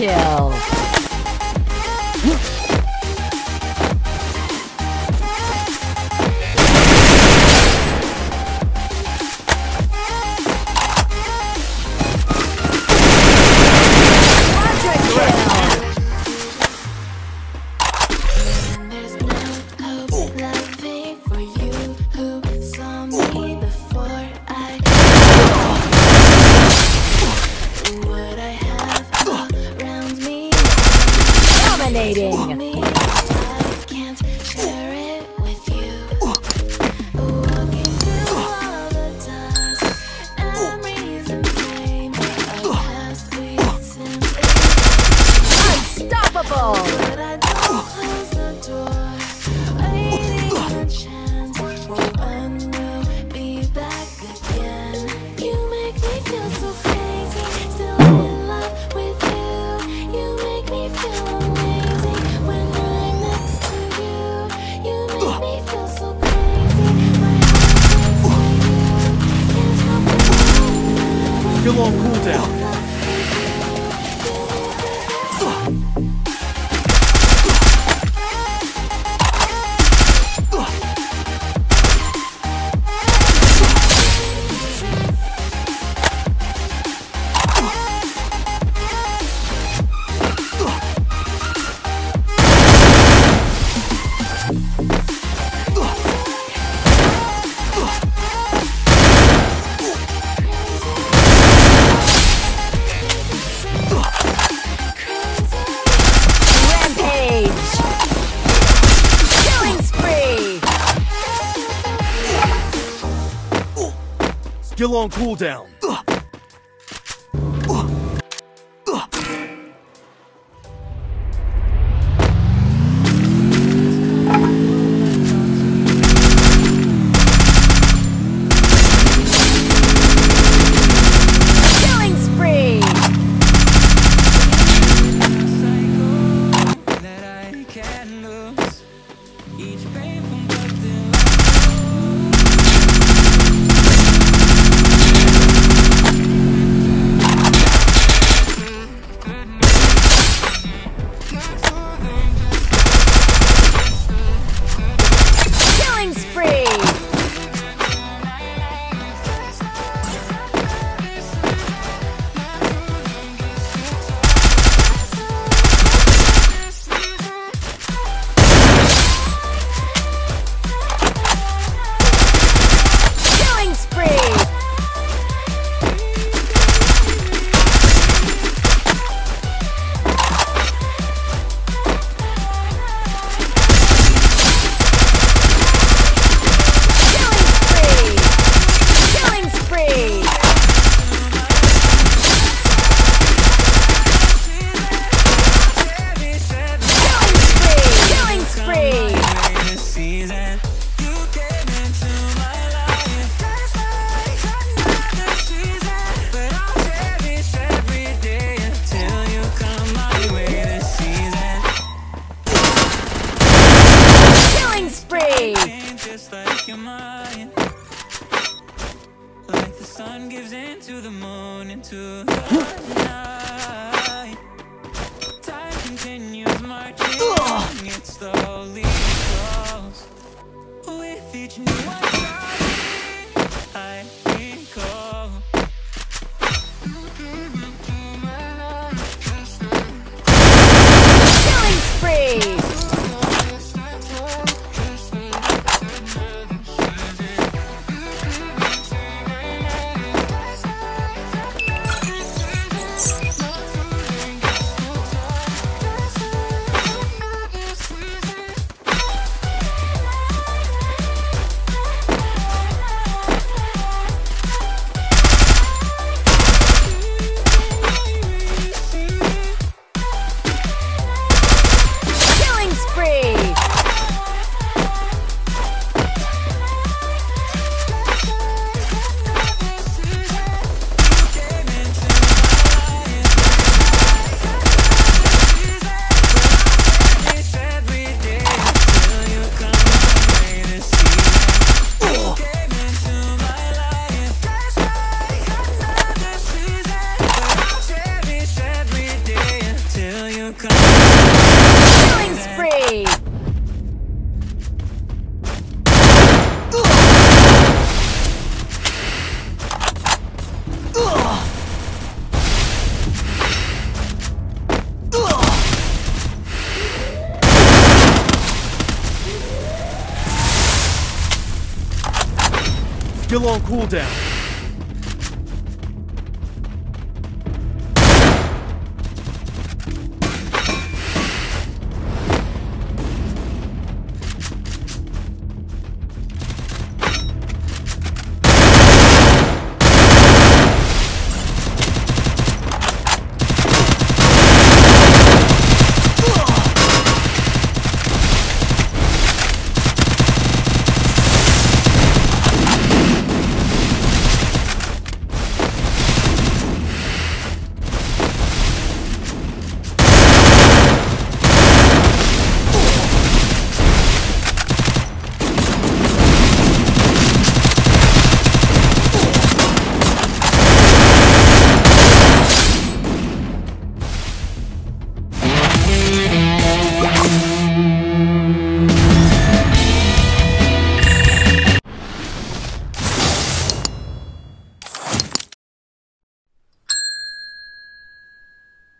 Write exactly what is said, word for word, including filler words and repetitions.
kill. On cooldown. Still on cooldown. Killing spree! Still on cooldown.